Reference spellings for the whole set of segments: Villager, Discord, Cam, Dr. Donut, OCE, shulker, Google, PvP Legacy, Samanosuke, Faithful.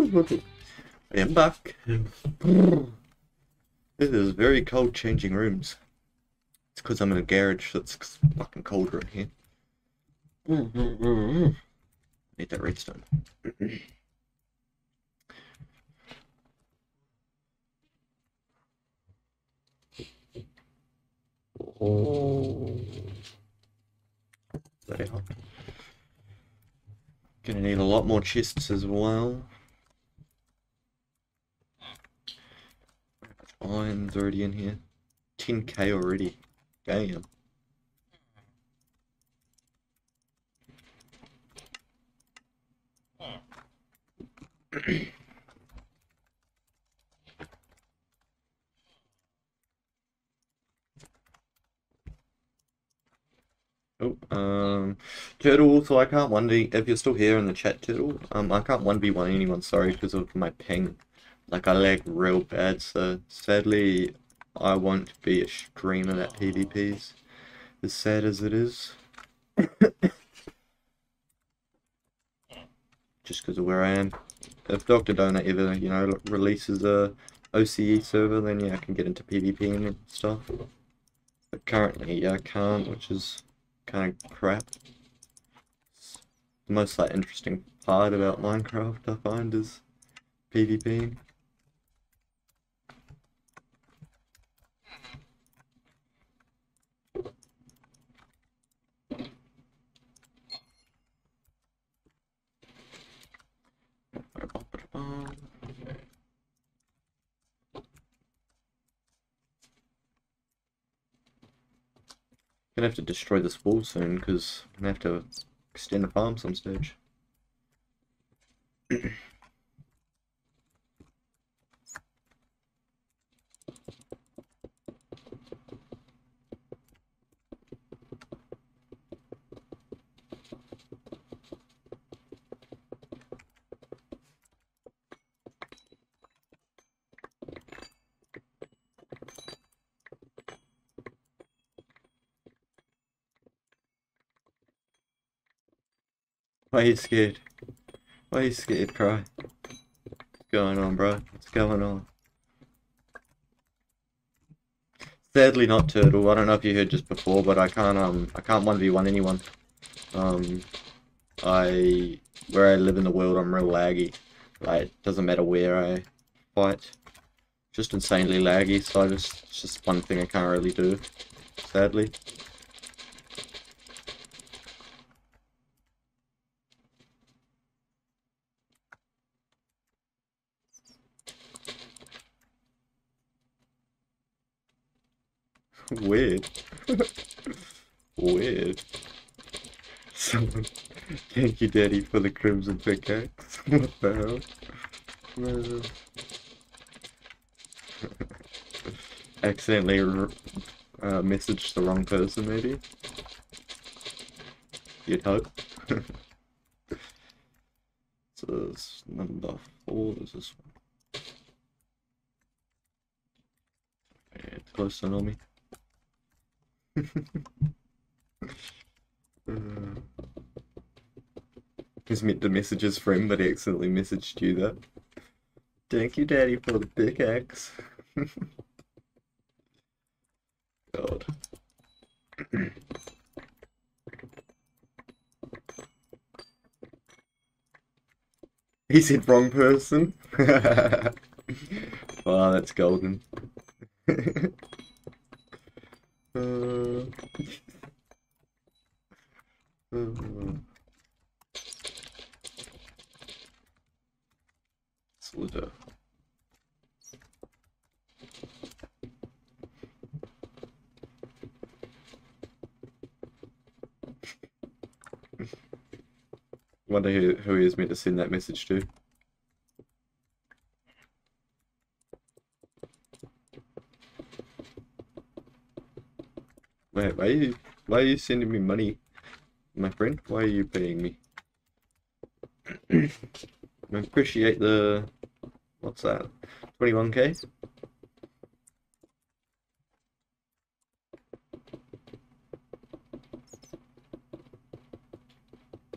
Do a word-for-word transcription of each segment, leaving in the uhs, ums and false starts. I am back. This is very cold changing rooms. It's because I'm in a garage that's fucking cold right here. I need that redstone. Oh. Very hot. Gonna need a lot more chests as well. Iron's already in here. ten K already. Damn. Yeah. Oh, um, Turtle, so I can't one v, if you're still here in the chat, Turtle, um, I can't one v one anyone, sorry, because of my ping. Like, I lag real bad, so sadly, I won't be a streamer that PvPs, as sad as it is. Just because of where I am. If Doctor Donut ever, you know, releases a O C E server, then yeah, I can get into PvP and stuff. But currently, yeah, I can't, which is kind of crap. It's the most like interesting part about Minecraft I find is PvP. Gonna have to destroy this wall soon because I'm gonna have to extend the farm some stage. Why are you scared? Why are you scared, bro? What's going on, bro? What's going on? Sadly not, Turtle. I don't know if you heard just before, but I can't um I can't one v one anyone. Um I where I live in the world, I'm real laggy. Like, it doesn't matter where I fight. Just insanely laggy, so I just it's just one thing I can't really do, sadly. Weird. Weird. Someone, thank you, Daddy, for the crimson pickaxe. What the hell? No. Accidentally uh, messaged the wrong person, maybe? You'd hope. So this number four is this one. Yeah, it's close to me. uh, he's meant to message his friend, but he accidentally messaged you that. Thank you, Daddy, for the pickaxe. God. He said wrong person. Wow, that's golden. Uh, um, soldier. Wonder who, who he is meant to send that message to. Wait, why are you, why are you sending me money, my friend? Why are you paying me? I appreciate the, what's that, twenty-one K?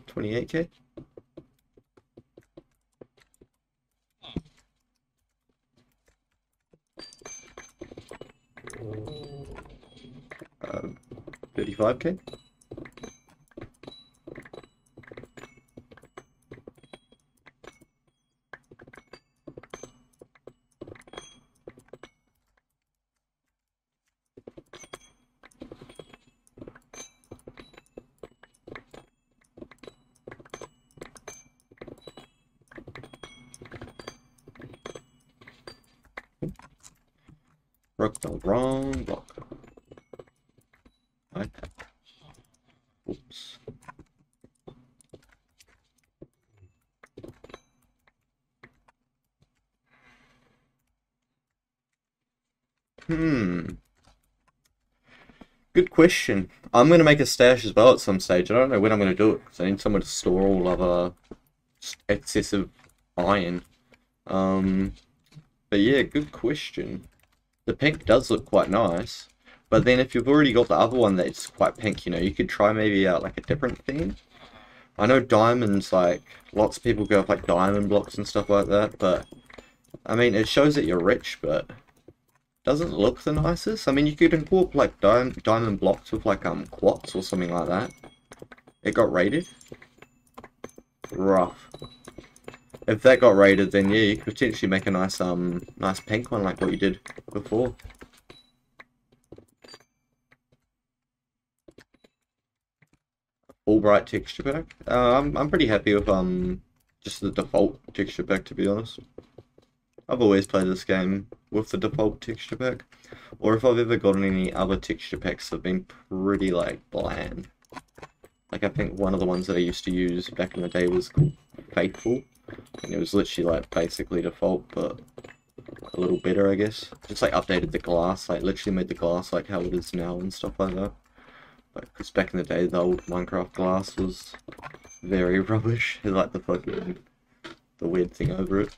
twenty-eight K? thirty-five K. Broke the wrong block. Right. Oops. Hmm. Good question. I'm going to make a stash as well at some stage. I don't know when I'm going to do it because I need somewhere to store all other excessive iron. Um, but yeah, good question. The pink does look quite nice, but then if you've already got the other one that's quite pink, you know, you could try maybe out like a different theme. I know diamonds, like, lots of people go with like diamond blocks and stuff like that, but, I mean, it shows that you're rich, but doesn't look the nicest. I mean, you could import like di diamond blocks with like, um, quartz or something like that. It got raided. Rough. If that got raided, then yeah, you could potentially make a nice, um, nice pink one like what you did before. All bright texture pack. Uh, I'm I'm pretty happy with um just the default texture pack, to be honest. I've always played this game with the default texture pack, or if I've ever gotten any other texture packs, they've been pretty like bland. Like I think one of the ones that I used to use back in the day was called Faithful. And it was literally like basically default, but a little better, I guess. Just like updated the glass, like literally made the glass like how it is now and stuff like that. Because like, back in the day, the old Minecraft glass was very rubbish. It like the fucking the weird thing over it.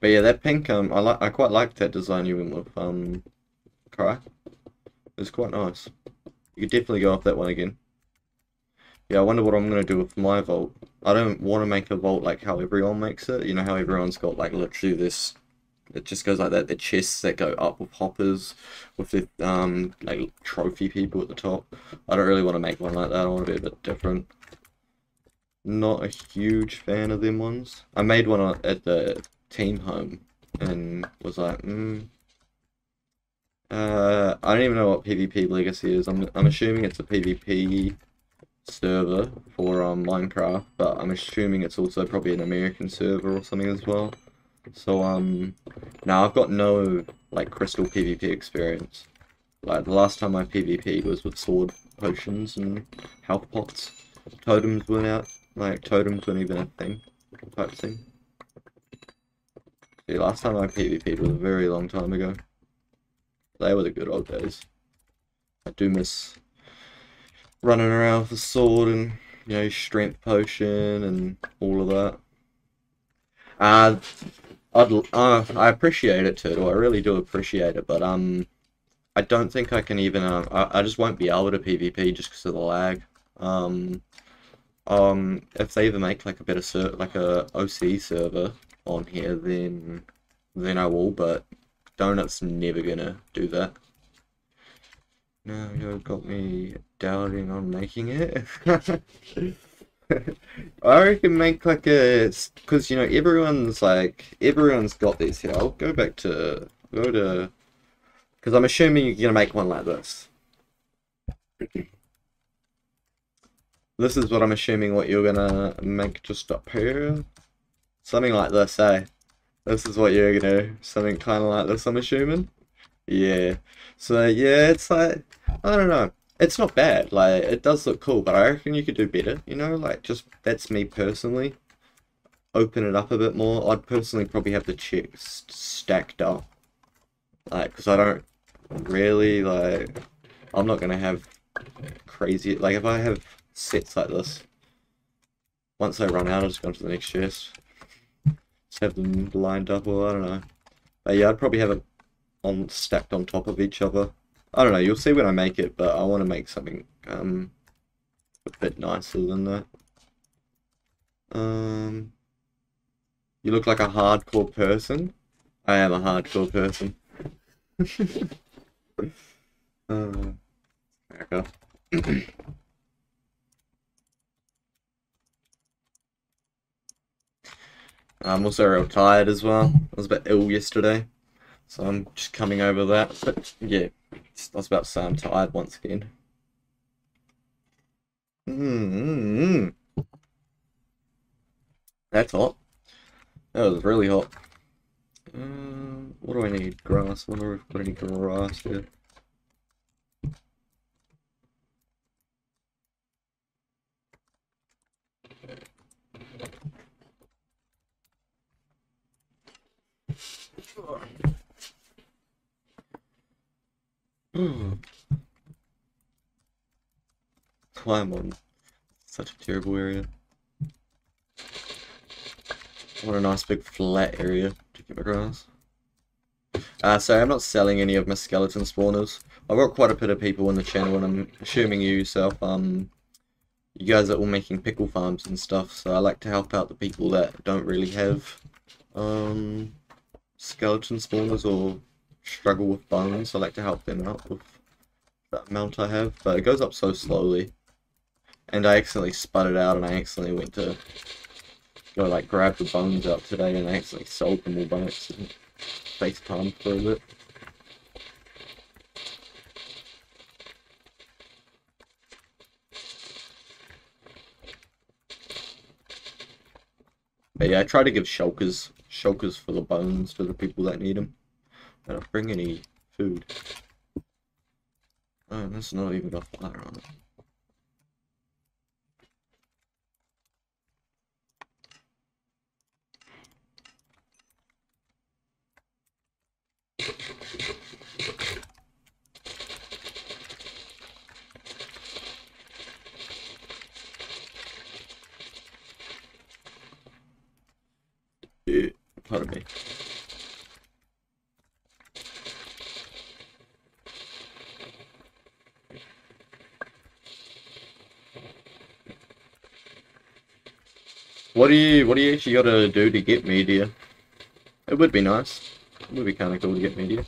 But yeah, that pink, um, I like, I quite like that design you went with, um, Cry. It was quite nice. You could definitely go up that one again. Yeah, I wonder what I'm going to do with my vault. I don't want to make a vault like how everyone makes it. You know how everyone's got like literally this, it just goes like that. The chests that go up with hoppers, with the um, like trophy people at the top. I don't really want to make one like that. I want to be a bit different. Not a huge fan of them ones. I made one at the team home and was like, hmm. Uh, I don't even know what PvP Legacy is. I'm, I'm assuming it's a PvP server for um, Minecraft, but I'm assuming it's also probably an American server or something as well. So um, now I've got no like crystal PvP experience. Like the last time I PvP was with sword potions and health pots. Totems weren't out. Like totems weren't even a thing. Type thing. The last time I PvP'd was a very long time ago. They were the good old days. I do miss running around with a sword and, you know, strength potion and all of that. Uh, I'd, uh, I appreciate it, Turtle. I really do appreciate it, but um, I don't think I can even, uh, I, I just won't be able to PvP just because of the lag. Um, um, if they even make, like, a better, ser like, a O C E server on here, then, then I will, but Donut's never gonna do that. Now you've got me doubting on making it. I reckon make like a, because you know everyone's like everyone's got this here. I'll go back to go to, because I'm assuming you're gonna make one like this. This is what I'm assuming what you're gonna make just up here, something like this, eh? This is what you're gonna do, something kind of like this. I'm assuming, yeah. So yeah, it's like, I don't know, it's not bad, like, it does look cool, but I reckon you could do better, you know, like, just, that's me personally, open it up a bit more. I'd personally probably have the checks stacked up, like, because I don't really, like, I'm not going to have crazy, like, if I have sets like this, once I run out, I'll just go into the next chest, just have them lined up, or I don't know, but yeah, I'd probably have it on, stacked on top of each other. I don't know, you'll see when I make it, but I want to make something um, a bit nicer than that. Um, you look like a hardcore person. I am a hardcore person. Um, there we go. I'm also real tired as well. I was a bit ill yesterday, so I'm just coming over that. But yeah, I was about to say I'm tired once again. Mm-hmm. That's hot. That was really hot. Um, what do I need? Grass. I wonder if I've got any grass here. Climb on such a terrible area. What a nice big flat area to get my grass. Uh, sorry, I'm not selling any of my skeleton spawners. I've got quite a bit of people in the channel, and I'm assuming you yourself, um, you guys are all making pickle farms and stuff, so I like to help out the people that don't really have um, skeleton spawners or struggle with bones. I like to help them out with that amount I have, but it goes up so slowly. And I accidentally sput it out, and I accidentally went to go like grab the bones up today, and I accidentally sold them all by accident. FaceTime for a bit. But yeah, I try to give shulkers, shulkers for the bones to the people that need them. I don't bring any food. Oh, that's not even got fire on it. Pardon me. What do you, what do you actually gotta do to get media? It would be nice. It would be kind of cool to get media.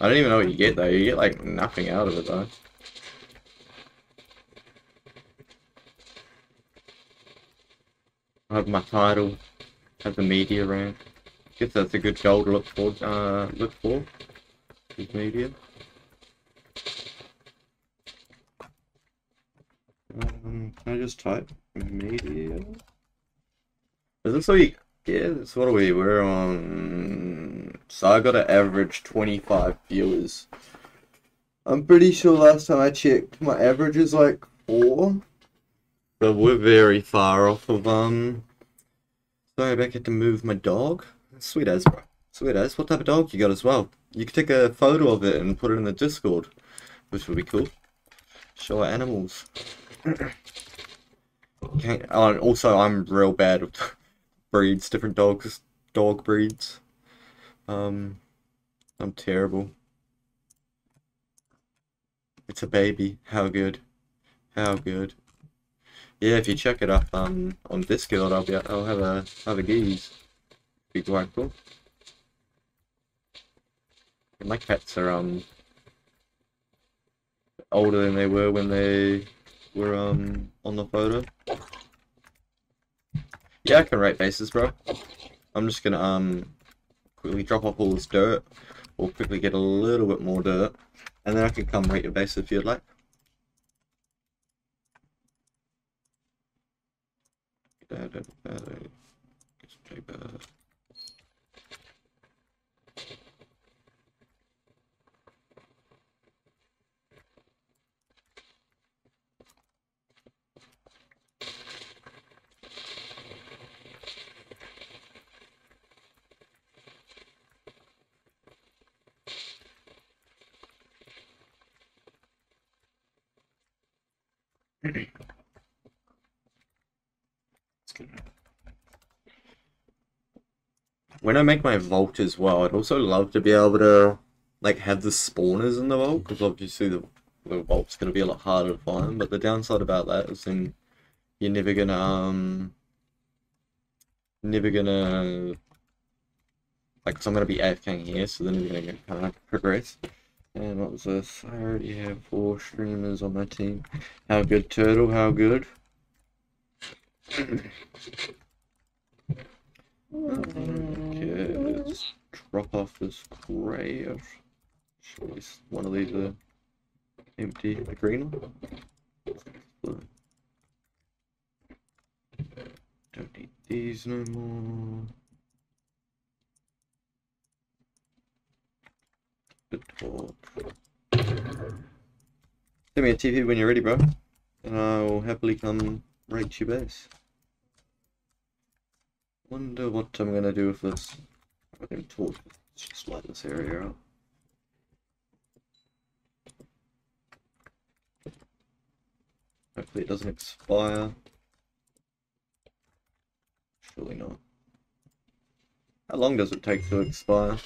I don't even know what you get though. You get like nothing out of it though. I have my title, have the media rank. I guess that's a good goal to look for. Uh, look for is media. Um, can I just type media? Is this all you? Yeah, that's what we were on. So I got an average twenty-five viewers. I'm pretty sure last time I checked, my average is like four. So we're very far off of um. Sorry, I had to move my dog. Sweet as, bro. Sweet as. What type of dog you got as well? You could take a photo of it and put it in the Discord, which would be cool. Show our animals. Okay. Oh, also, I'm real bad with breeds, different dogs, dog breeds. Um, I'm terrible. It's a baby. How good? How good? Yeah, if you check it up um on Discord, I'll be I'll have a have a geese. Be quite cool. My cats are um older than they were when they were um on the photo. Yeah, I can rate bases, bro. I'm just gonna um quickly drop off all this dirt, or quickly get a little bit more dirt, and then I can come rate your base if you'd like. Da, da, da, da. When I make my vault as well, I'd also love to be able to like have the spawners in the vault, because obviously the, the vault's going to be a lot harder to find, but the downside about that is then you're never going to um never going to Like, so I'm going to be AFKing here, so then we're going to go kind of progress. And what was this? I already have four streamers on my team. How good, Turtle? How good? Okay, let's drop off this craft. At least one of these are empty. The green one? Don't need these no more. Good talk. Send me a T P when you're ready, bro, and I will happily come raid your base. Wonder what I'm gonna do with this. I can talk. Let's just light this area up. Hopefully it doesn't expire. Surely not. How long does it take to expire?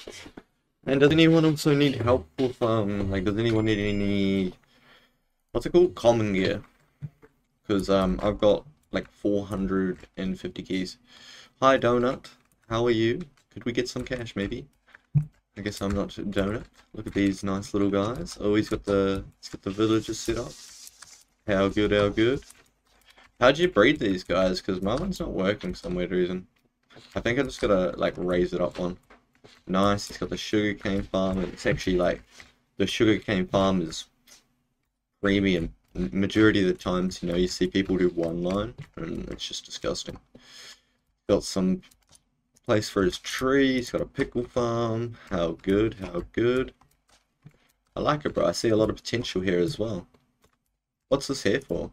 And does anyone also need help with, um, like, does anyone need any, what's it called? Common gear. Because, um, I've got, like, four hundred fifty keys. Hi, Donut. How are you? Could we get some cash, maybe? I guess I'm not Donut. Look at these nice little guys. Oh, he's got the, he's got the villagers set up. How good, how good. How'd you breed these guys? Because my one's not working for some weird reason. I think I'm just gonna, like, raise it up one. Nice, it's got the sugarcane farm, and it's actually, like, the sugarcane farm is premium. Majority of the times, you know, you see people do one line, and it's just disgusting. Got some place for his tree, he's got a pickle farm. How good, how good. I like it, bro. I see a lot of potential here as well. What's this here for?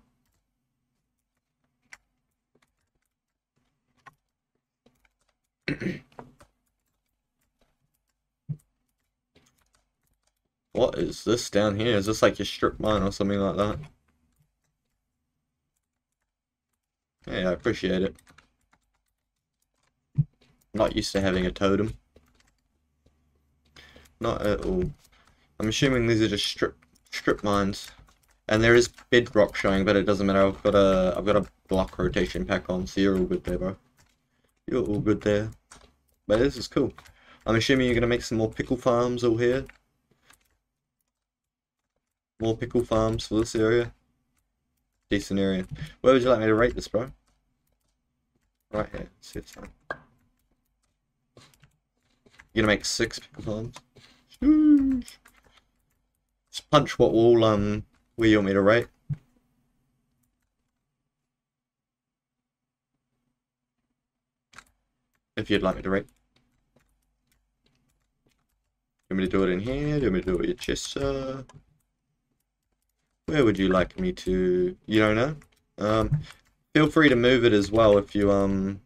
What is this down here? Is this like your strip mine or something like that? Yeah, I appreciate it. Not used to having a totem. Not at all. I'm assuming these are just strip strip mines. And there is bedrock showing, but it doesn't matter. I've got a I've got a block rotation pack on, so you're all good there, bro. You're all good there. But this is cool. I'm assuming you're gonna make some more pickle farms all here. More pickle farms for this area. Decent area. Where would you like me to rate this, bro? Right here. See if time. You're gonna make six pickle farms. Sheesh. Just punch what wall um where you want me to rate? If you'd like me to rate. Do you want me to do it in here? Do you want me to do it with your chest, sir? Where would you like me to? You don't know? Um, feel free to move it as well if you, um...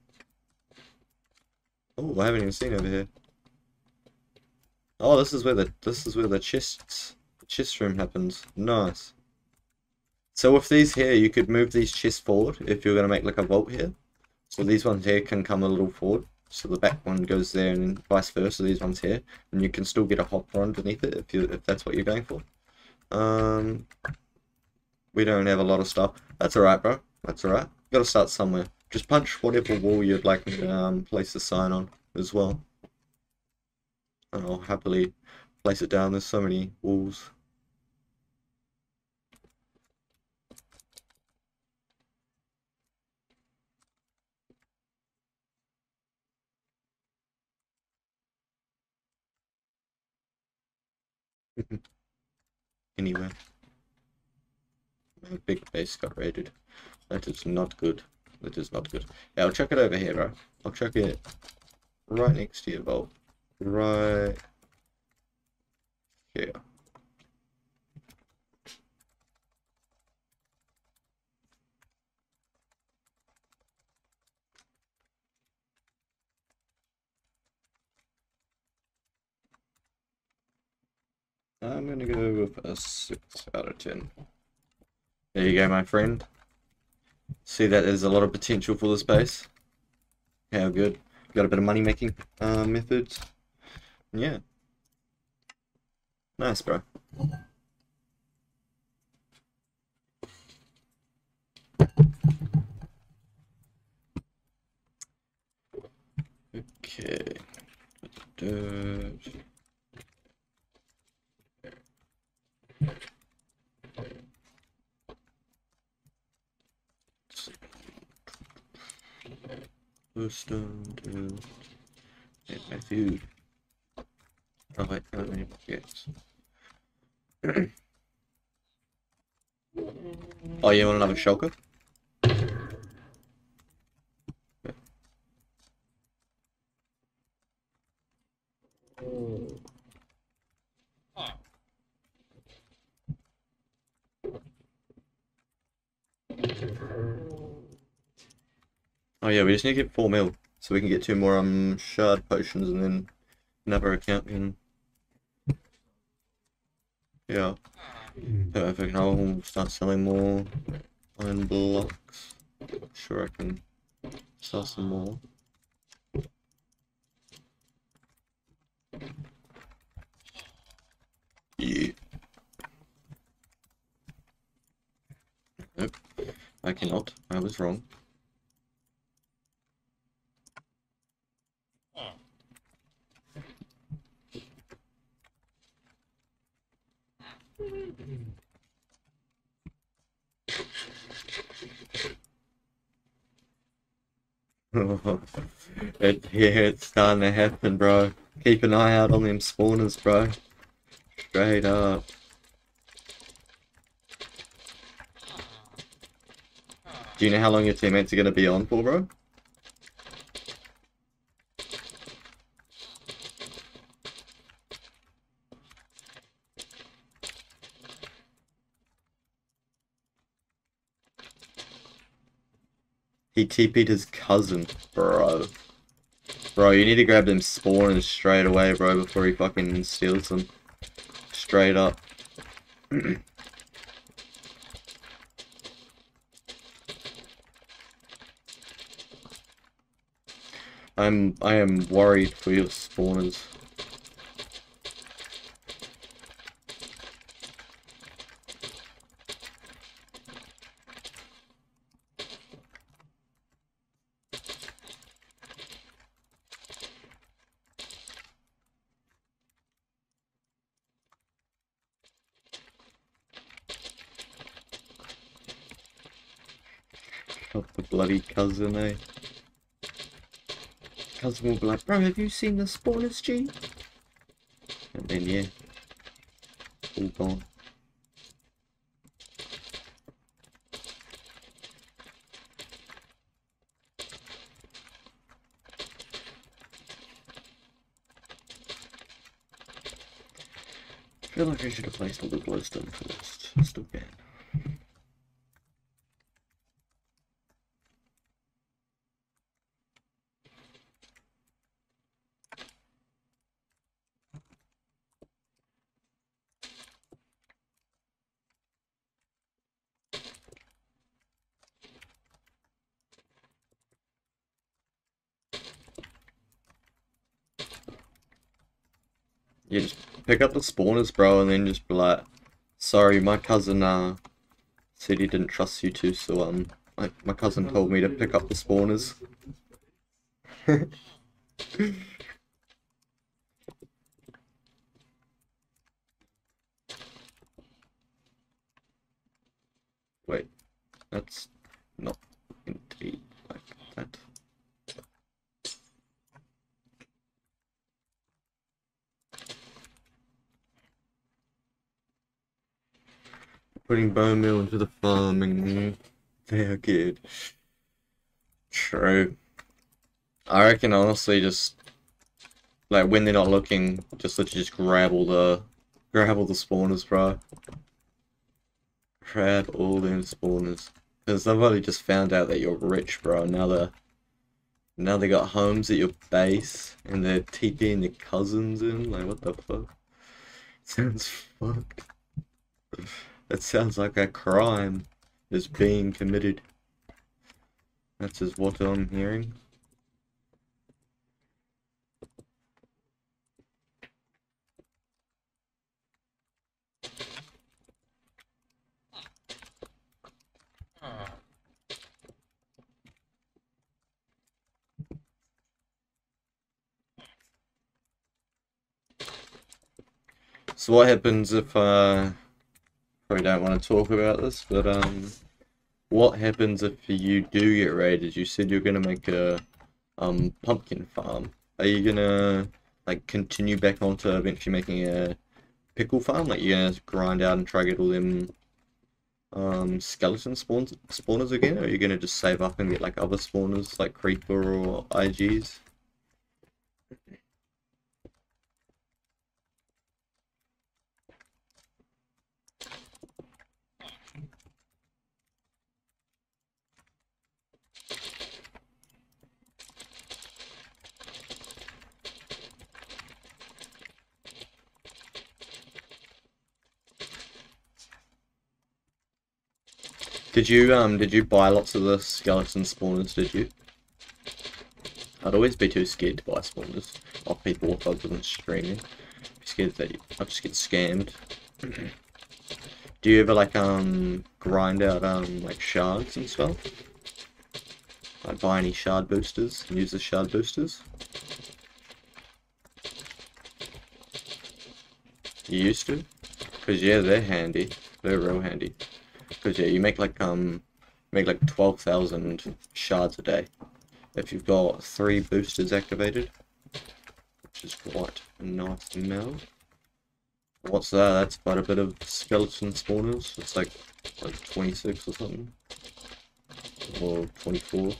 Oh, I haven't even seen over here. Oh, this is where the, this is where the chests... chest room happens. Nice. So with these here, you could move these chests forward if you're going to make like a vault here. So these ones here can come a little forward, so the back one goes there and vice versa, these ones here, and you can still get a hopper underneath it if you if that's what you're going for. Um, we don't have a lot of stuff. That's alright, bro. That's alright. You gotta start somewhere. Just punch whatever wall you'd like me to um, place the sign on as well. And I'll happily place it down. There's so many walls. Anyway, my big base got raided. That is not good. That is not good. Yeah, I'll chuck it over here, bro. I'll chuck it right next to your vault. Right here. I'm gonna go with a six out of ten. There you go, my friend. See that there's a lot of potential for this base. How good. Got a bit of money making uh, methods. Yeah. Nice, bro. Okay. Do -do stone to get my food. Oh wait, that was any buckets. Oh, you want another shulker? Oh yeah, we just need to get four mil so we can get two more um shard potions and then another account can. Yeah. So if I can, I'll start selling more iron blocks. I'm sure I can sell some more. Yeah. Nope. I cannot. I was wrong. it, yeah, it's starting to happen, bro. Keep an eye out on them spawners, bro. Straight up. Do you know how long your teammates are going to be on for, bro? He T P'd his cousin, bro. Bro, you need to grab them spawners straight away, bro, before he fucking steals them. Straight up. I'm I am worried for your spawners. Bloody cousin, eh? Cousin will be like, bro, have you seen the spawners, G? And then, yeah. All gone. I feel like I should have placed all the glowstone first. I still can. Yeah, just pick up the spawners, bro, and then just be like, sorry, my cousin, uh, said he didn't trust you too, so, um, like, my cousin told me to pick up the spawners. Wait, that's not indeed like that. Putting bone meal into the farming, they are good. True. I reckon honestly, just like when they're not looking, just literally just grab all the grab all the spawners, bro. Grab all them spawners, because somebody just found out that you're rich, bro. Now they now they got homes at your base, and they're TPing their cousins in. Like, what the fuck? Sounds fucked. That sounds like a crime is being committed. That's just what I'm hearing. So what happens if uh we don't want to talk about this, but um what happens if you do get raided? You said you're gonna make a um pumpkin farm, are you gonna like continue back on to eventually making a pickle farm? Like you're gonna grind out and try get all them um skeleton spawns spawners again, or are you gonna just save up and get like other spawners like creeper or I Gs? Did you um did you buy lots of the skeleton spawners, did you? I'd always be too scared to buy spawners off people if I wasn't streaming. I'd be scared that I'd just get scammed. Do you ever like um grind out um like shards and stuff? Like buy any shard boosters and use the shard boosters? You used to? Because yeah, they're handy. They're real handy. Because yeah, you make like um make like twelve thousand shards a day if you've got three boosters activated, which is quite a nice amount. What's that? That's quite a bit of skeleton spawners. It's like like twenty six or something, or twenty four.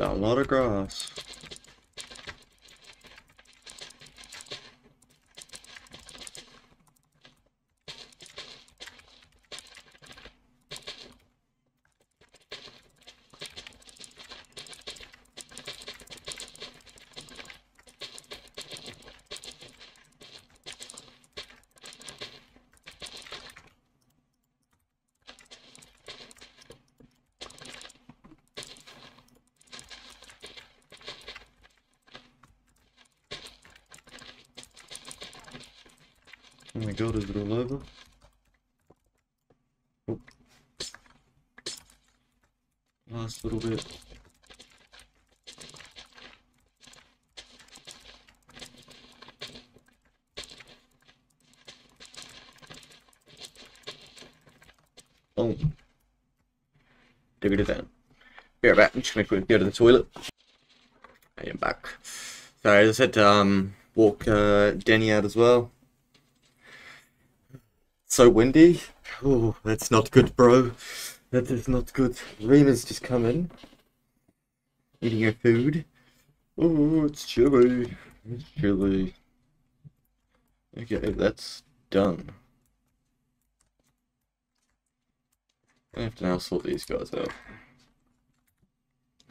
A lot of grass. Oh my god, is it all over? Oh. Last little bit. Oh. Dig it down. Be right back. I'm just gonna quickly go to the toilet. I am back. So I just had to um, walk uh, Danny out as well. So windy. Oh, that's not good, bro. That is not good. Reema's just come in, eating her food. Oh, it's chilly. It's chilly. Okay, that's done. I have to now sort these guys out.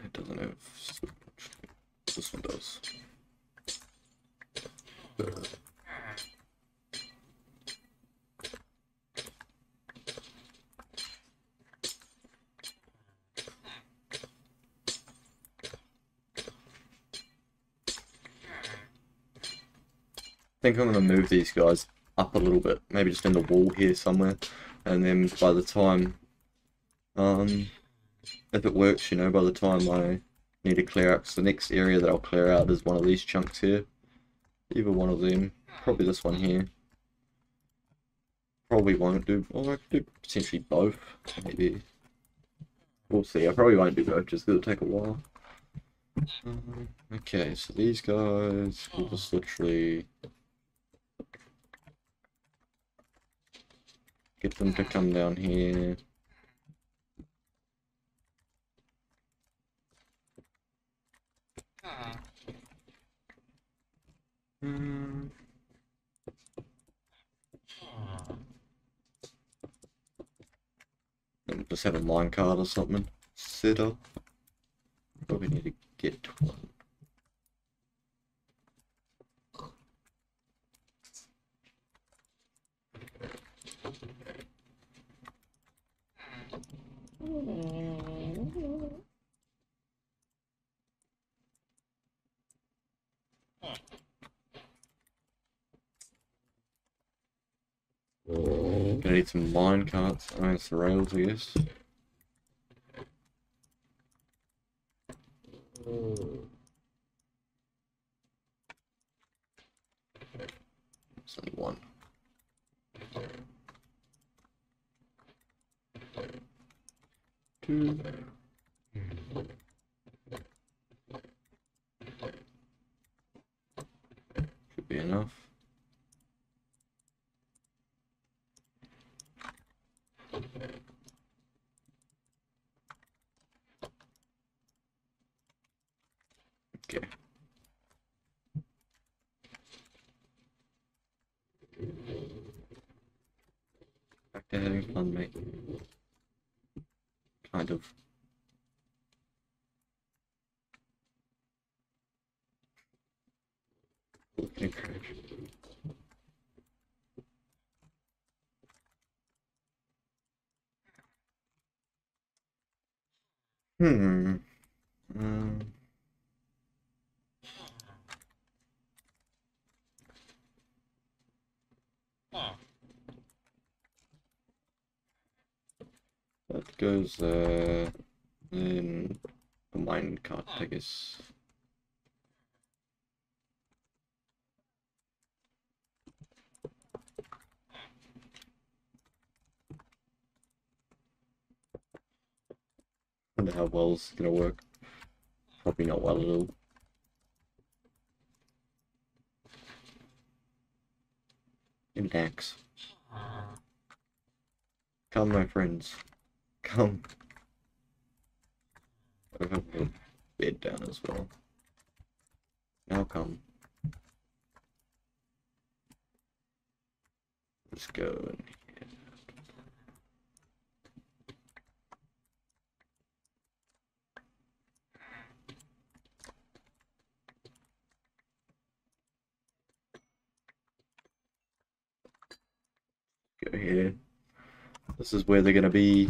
It doesn't have so much. This one does. But, I think I'm going to move these guys up a little bit, maybe just in the wall here somewhere, and then by the time, um, if it works, you know, by the time I need to clear up, so the next area that I'll clear out is one of these chunks here, either one of them, probably this one here, probably won't do, or I could do potentially both, maybe, we'll see, I probably won't do both, just because it'll take a while. Um, okay, so these guys will just literally get them to come down here. Mm. Just have a line card or something. Set up. Probably need to get one. Gonna need some line carts against the rails, I guess. It's only one. Two. Should be enough. Okay. Back to having fun, mate. Kind of. Okay. Hmm. Um. That goes uh, in the mine cart, I guess. I wonder how well this is gonna work. Probably not well at all. An axe. Come, my friends. Come. I've got my bed down as well. Now come. Let's go in here. Go here. This is where they're gonna be.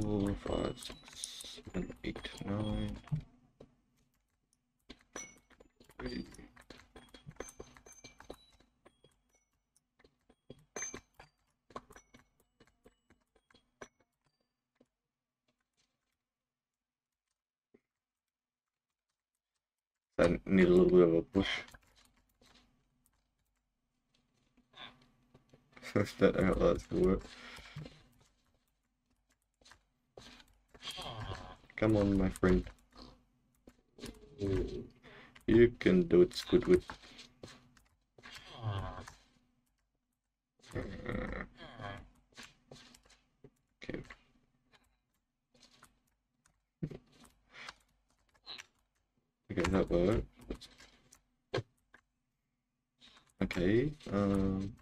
Four, five, six, seven, eight, nine. Three. I need a little bit of a push. I don't know how that's gonna work. Come on, my friend. You can do it, Squidward. Okay. Okay, that worked. Okay, um...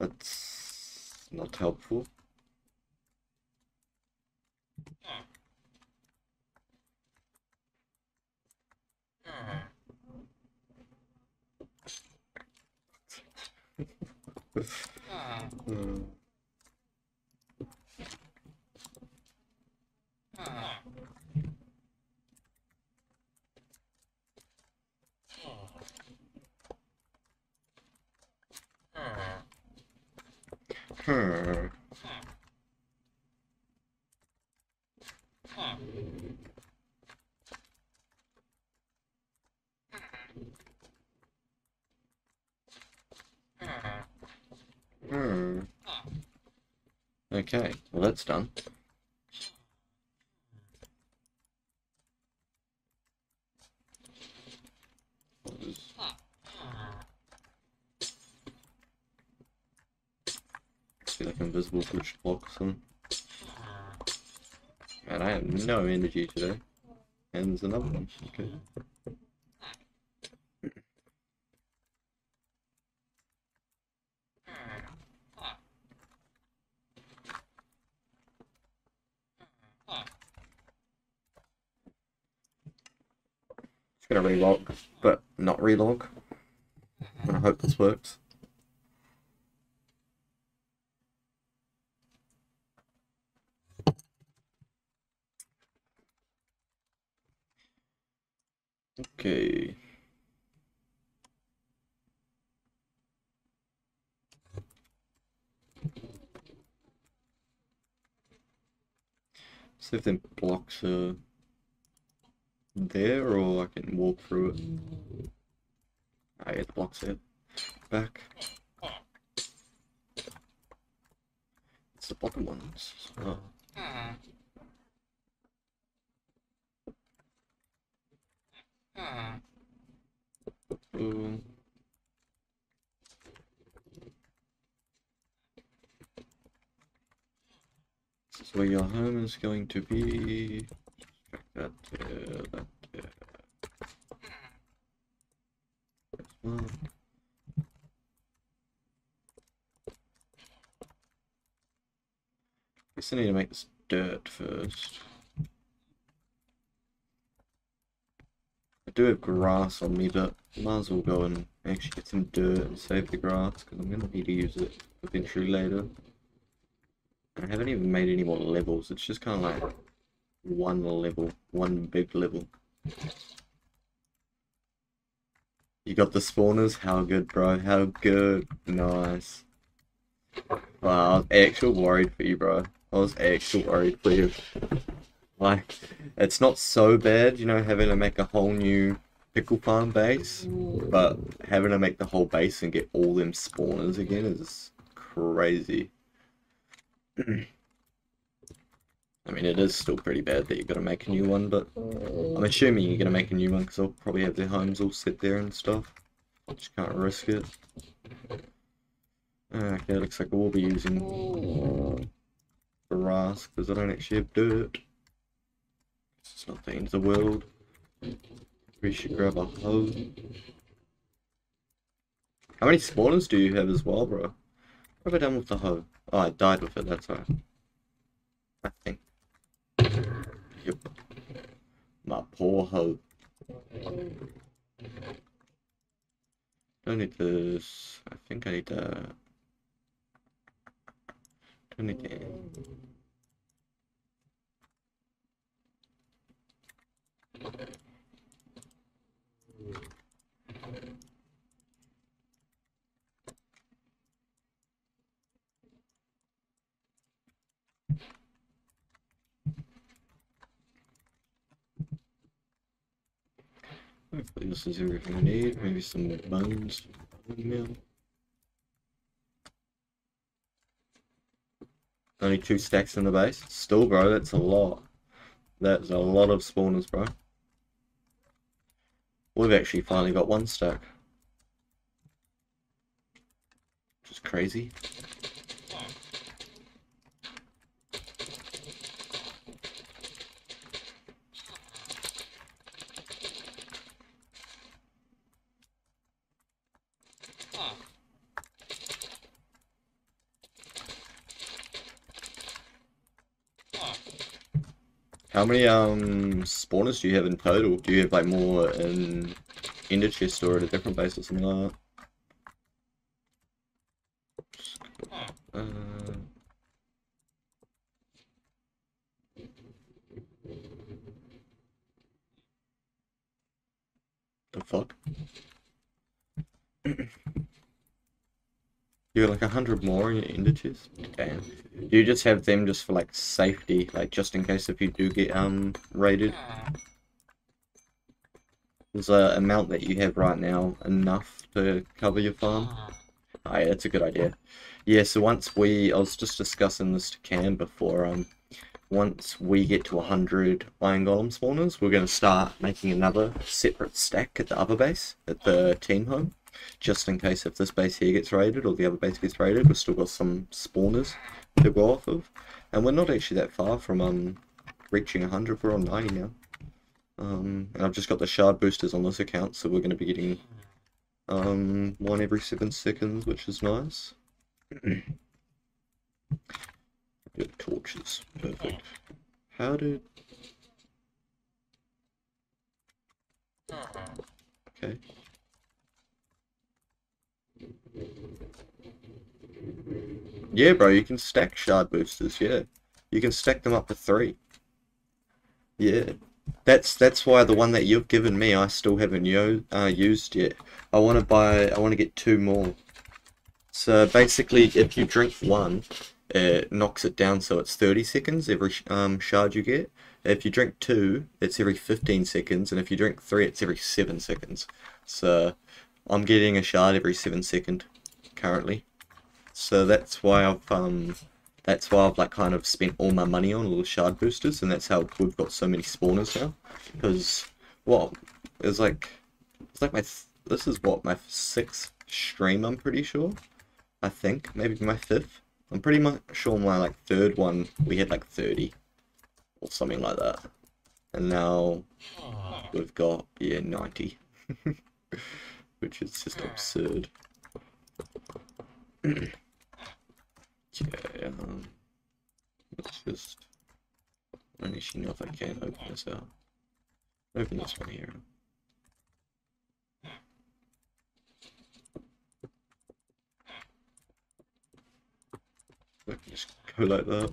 that's not helpful. um. Hmm. Hmm. Okay, well that's done. Like invisible switch blocks them. And I have no energy today. And there's another one. Okay. Just gonna relog, but not relog. I hope this works. Okay. See if them blocks are there, or I can walk through it. I get the blocks out. Back. It's the bottom ones. Oh. Ooh. This is where your home is going to be. Check that there, that there. That's one. I guess I need to make this dirt first. I do have grass on me, but I might as well go and actually get some dirt and save the grass, because I'm going to need to use it eventually later. I haven't even made any more levels, it's just kind of like one level, one big level. You got the spawners? How good, bro, how good, nice. Wow, I was actually worried for you, bro. I was actually worried for you. Like, it's not so bad, you know, having to make a whole new pickle farm base, but having to make the whole base and get all them spawners again is crazy. I mean, it is still pretty bad that you've got to make a new one, but I'm assuming you're going to make a new one because they'll probably have their homes all set there and stuff. Just can't risk it. Okay, looks like I will be using grass because I don't actually have dirt. It's not the end of the world. We should grab a hoe. How many spawners do you have as well, bro? What have I done with the hoe? Oh, I died with it, that's alright. I think. Yep. My poor hoe. Don't need this. I think I need that. Don't need that. Hopefully this is everything I need, maybe some bones, bone meal. Only two stacks in the base? Still, bro, that's a lot. That's a lot of spawners, bro. We've actually finally got one stack. Which is crazy. How many um spawners do you have in total? Do you have like more in ender chest or at a different base or something like that? Uh, the fuck? You got like a hundred more in your ender chest? Damn. Do you just have them just for like safety, like just in case if you do get um raided? Is the amount that you have right now enough to cover your farm? Oh yeah, that's a good idea. Yeah, so once we, I was just discussing this to Cam before, um, once we get to one hundred Iron Golem spawners, we're going to start making another separate stack at the other base, at the team home. Just in case if this base here gets raided or the other base gets raided, we've still got some spawners to go off of. And we're not actually that far from um reaching one hundred, we're on ninety now. Um, and I've just got the shard boosters on this account, so we're going to be getting um, one every seven seconds, which is nice. Torches, perfect. How did... Okay. Yeah, bro, you can stack shard boosters, yeah. You can stack them up to three. Yeah. That's that's why the one that you've given me, I still haven't yo uh, used yet. I want to buy, I want to get two more. So basically, if you drink one, it knocks it down so it's thirty seconds every um, shard you get. If you drink two, it's every fifteen seconds, and if you drink three, it's every seven seconds. So I'm getting a shard every seven second currently. So that's why I've um that's why I've like kind of spent all my money on little shard boosters, and that's how we've got so many spawners now. Because well, it's like it's like my th this is what my sixth stream, I'm pretty sure. I think maybe my fifth. I'm pretty much sure my like third one we had like thirty or something like that, and now we've got yeah ninety, which is just absurd. Okay, um, let's just, I don't actually know if I can open this out. Open this one here. I can just go like that.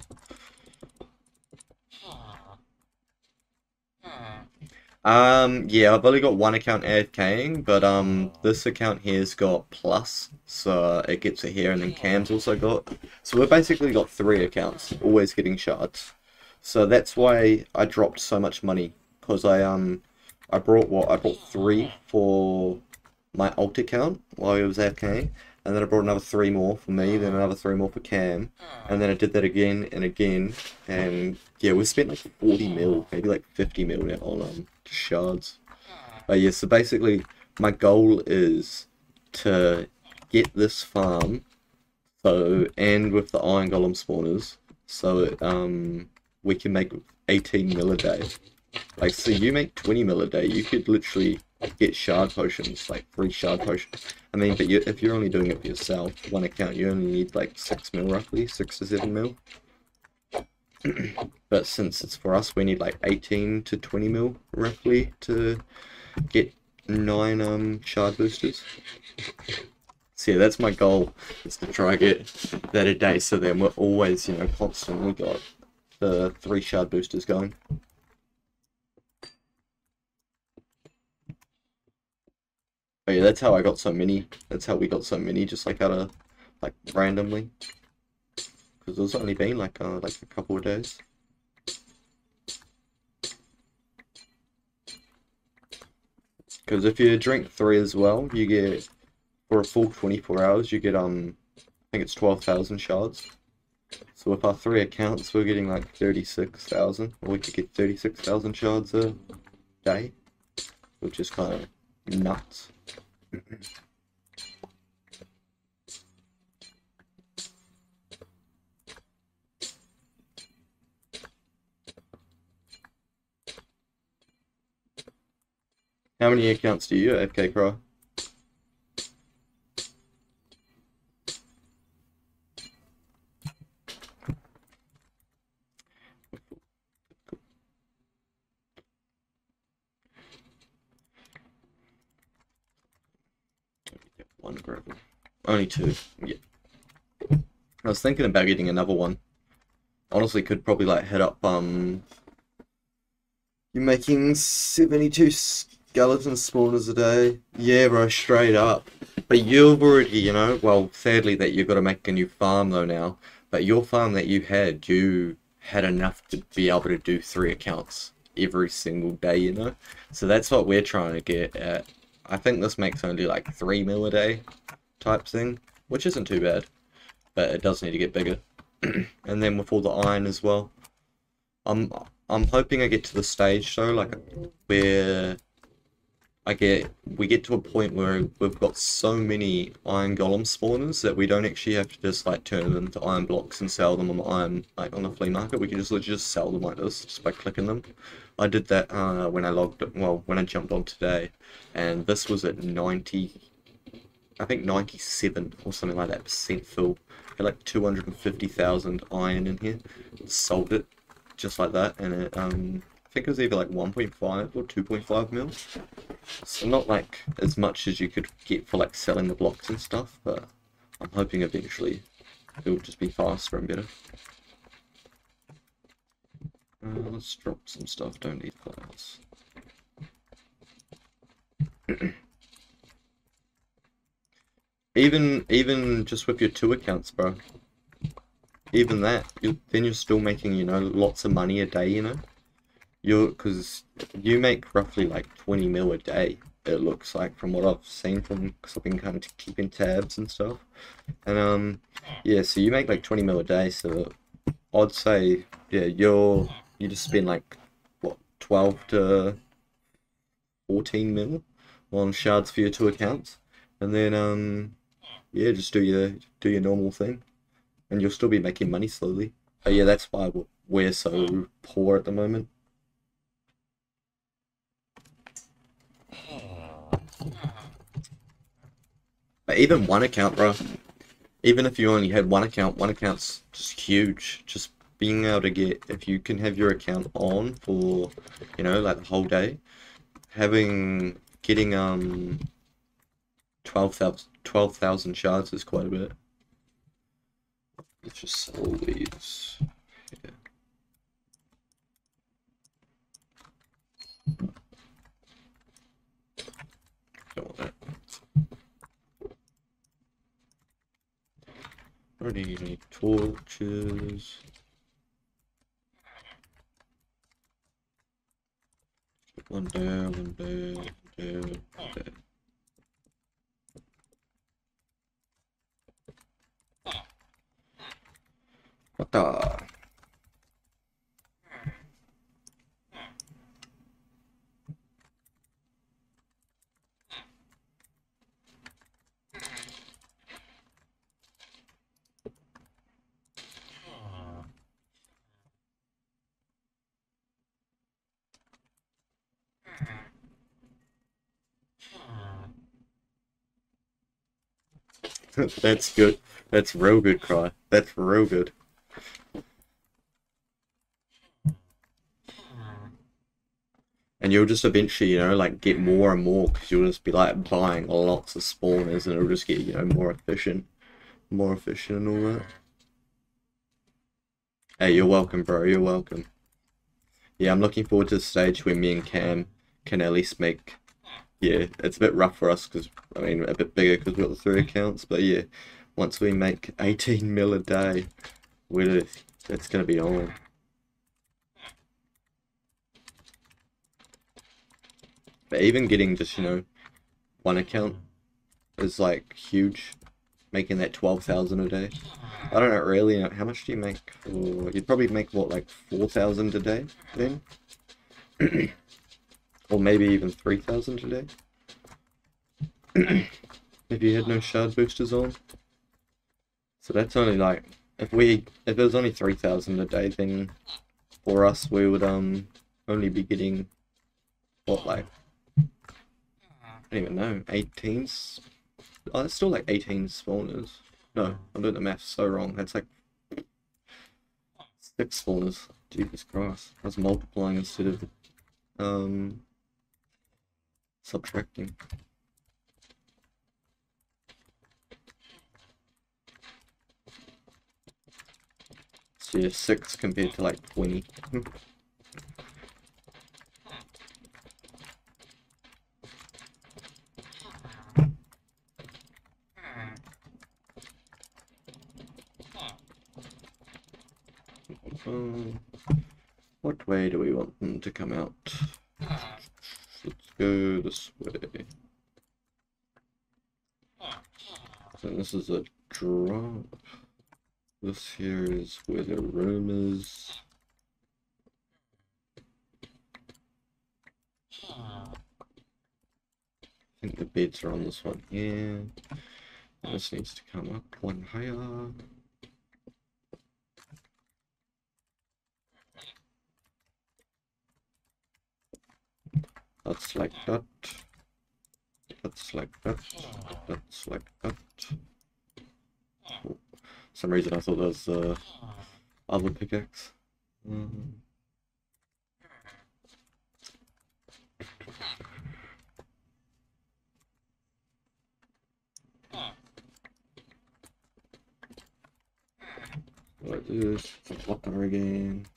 Um, yeah, I've only got one account AFKing, but um, this account here's got plus, so it gets it here, and then Cam's also got. So we've basically got three accounts, always getting shards. So that's why I dropped so much money, because I um, I brought what I brought three for my alt account while he was AFKing, and then I brought another three more for me, then another three more for Cam, and then I did that again and again, and yeah, we spent like forty mil, maybe like fifty mil now on um. shards. But yeah, so basically my goal is to get this farm, so and with the iron golem spawners, so it, um we can make eighteen mil a day. Like, so you make twenty mil a day, you could literally get shard potions, like three shard potions. I mean, but you, if you're only doing it for yourself, one account, you only need like six mil roughly, six to seven mil. But since it's for us, we need like eighteen to twenty mil roughly to get nine um shard boosters. So yeah, that's my goal, is to try get that a day, so then we're always, you know, constantly got the three shard boosters going. But yeah, that's how I got so many. That's how we got so many, just like out of like randomly. Because it's only been like uh, like a couple of days. Because if you drink three as well, you get for a full twenty-four hours, you get um, I think it's twelve thousand shards. So with our three accounts, we're getting like thirty-six thousand, or we could get thirty-six thousand shards a day, which is kind of nuts. How many accounts do you have, F K Cry? One gravel. Only two. Yeah. I was thinking about getting another one. Honestly, could probably like head up. Um, you're making seventy-two. Skeleton spawners a day. Yeah, bro, straight up. But you've already, you know, well, sadly that you've got to make a new farm though now. But your farm that you had, you had enough to be able to do three accounts every single day, you know? So that's what we're trying to get at. I think this makes only like three mil a day type thing, which isn't too bad. But it does need to get bigger. And then with all the iron as well. I'm, I'm hoping I get to the stage though, like, where... I get, we get to a point where we've got so many iron golem spawners that we don't actually have to just like turn them into iron blocks and sell them on the iron, like on the flea market. We can just literally just sell them like this, just by clicking them. I did that uh, when I logged, well, when I jumped on today, and this was at ninety, I think ninety-seven or something like that percent full. Had like two hundred and fifty thousand iron in here. Sold it just like that, and it um. think it was either like one point five or two point five mil. So not like as much as you could get for like selling the blocks and stuff, but I'm hoping eventually it will just be faster and better. Uh, let's drop some stuff, don't need flowers. even even just with your two accounts, bro, even that, you, then you're still making, you know, lots of money a day, you know? You're, because you make roughly like twenty mil a day, it looks like, from what I've seen, from, because I've been kind of keeping tabs and stuff. And um, yeah, so you make like twenty mil a day, so I'd say, yeah, you're, you just spend like, what, twelve to fourteen mil on shards for your two accounts. And then, um, yeah, just do your, do your normal thing, and you'll still be making money slowly. But yeah, that's why we're so poor at the moment. But even one account, bro, even if you only had one account, one account's just huge. Just being able to get, if you can have your account on for, you know, like the whole day, having, getting um twelve thousand shards is quite a bit. Let's just sell these. Yeah. Don't want that. Already need torches. One there, one there, one there, one there. What the? That's good. That's real good, Cry. That's real good. And you'll just eventually, you know, like, get more and more, because you'll just be, like, buying lots of spawners, and it'll just get, you know, more efficient. More efficient and all that. Hey, you're welcome, bro. You're welcome. Yeah, I'm looking forward to the stage where me and Cam can at least make... Yeah, it's a bit rough for us, because, I mean, a bit bigger, because we've got the three accounts, but yeah, once we make eighteen mil a day, we're, it's going to be on. But even getting just, you know, one account is, like, huge, making that twelve thousand a day. I don't know, really, how much do you make? Oh, you'd probably make, what, like, four thousand a day, then? Or maybe even three thousand today. If you had no shard boosters on. So that's only like, if we, if it was only three thousand a day, then for us we would um only be getting, what, like, I don't even know, eighteen, oh, that's still like eighteen spawners. No, I'm doing the math so wrong, that's like six spawners. Jesus Christ, I was multiplying instead of um subtracting. So yeah, six compared to like twenty. um, What way do we want them to come out? Let's go this way. And this is a drop. This here is where the room is. I think the beds are on this one here. And this needs to come up one higher. That's like that, that's like that, that's like that. Oh, for some reason I thought that was the uh, other pickaxe. Mm. is water again.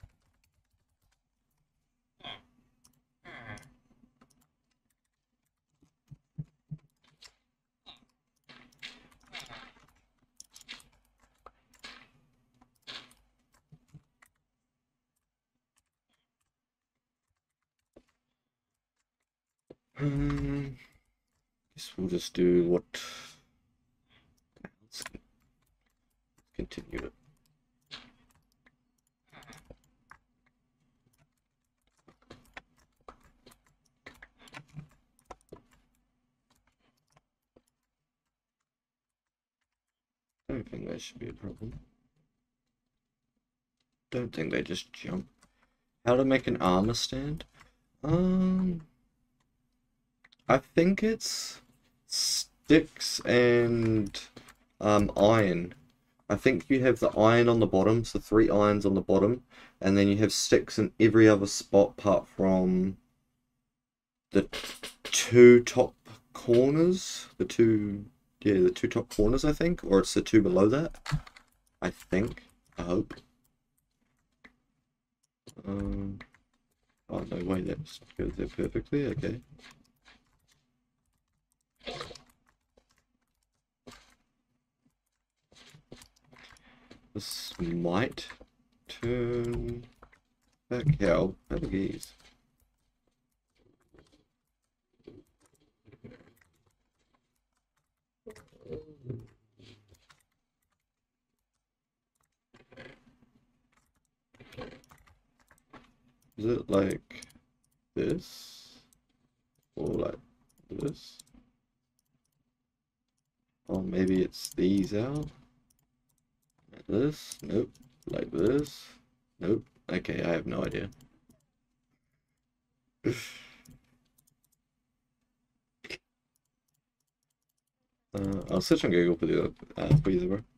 Um, guess we'll just do what. Let's continue it. I don't think that should be a problem. Don't think they just jump. How to make an armor stand? Um. I think it's sticks and um, iron. I think you have the iron on the bottom, so three irons on the bottom, and then you have sticks in every other spot apart from the two top corners. The two, yeah, the two top corners, I think, or it's the two below that. I think. I hope. Um, oh, no way, that goes there perfectly. Okay. This might turn back out. Have a gaze. Is it like this or like this? Or maybe it's these out. Like this? Nope. Like this? Nope. Okay, I have no idea. uh, I'll search on Google for the other uh, for you, bro.